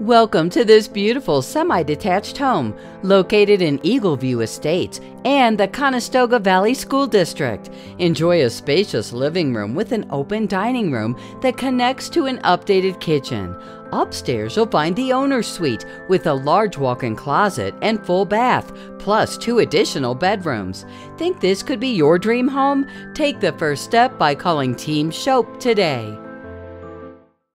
Welcome to this beautiful semi-detached home located in Eagleview Estates and the Conestoga Valley School District. Enjoy a spacious living room with an open dining room that connects to an updated kitchen. Upstairs you'll find the owner's suite with a large walk-in closet and full bath, plus 2 additional bedrooms. Think this could be your dream home? Take the first step by calling Team Shope today.